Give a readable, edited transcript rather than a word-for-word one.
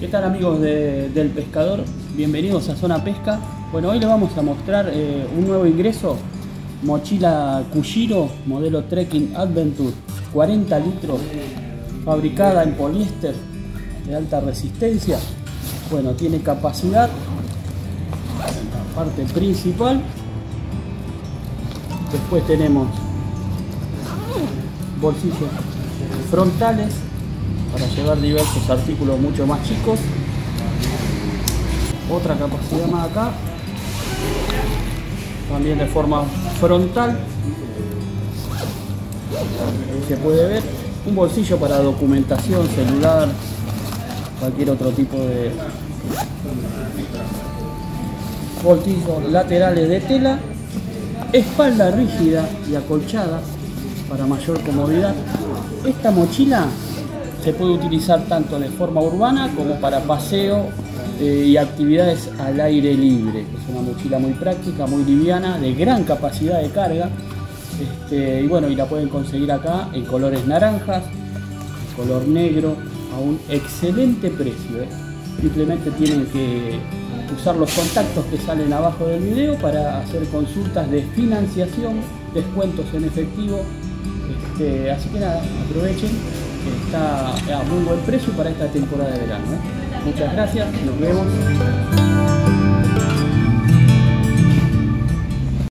¿Qué tal amigos del pescador? Bienvenidos a Zona Pesca. Bueno, hoy les vamos a mostrar un nuevo ingreso, mochila Cushiro, modelo Trekking Adventure, 40 litros, fabricada en poliéster de alta resistencia. Bueno, tiene capacidad en la parte principal. Después tenemos bolsillos frontales para llevar diversos artículos mucho más chicos. Otra capacidad más acá, también de forma frontal. Ahí se puede ver un bolsillo para documentación, celular, cualquier otro tipo de bolsillos laterales de tela, espalda rígida y acolchada para mayor comodidad. Esta mochila se puede utilizar tanto de forma urbana como para paseo y actividades al aire libre. Es una mochila muy práctica, muy liviana, de gran capacidad de carga. Y bueno, y la pueden conseguir acá en colores naranjas, color negro, a un excelente precio, ¿eh? Simplemente tienen que usar los contactos que salen abajo del video para hacer consultas de financiación, descuentos en efectivo. Así que nada, aprovechen, está a muy buen precio para esta temporada de verano, ¿eh? Muchas gracias, nos vemos.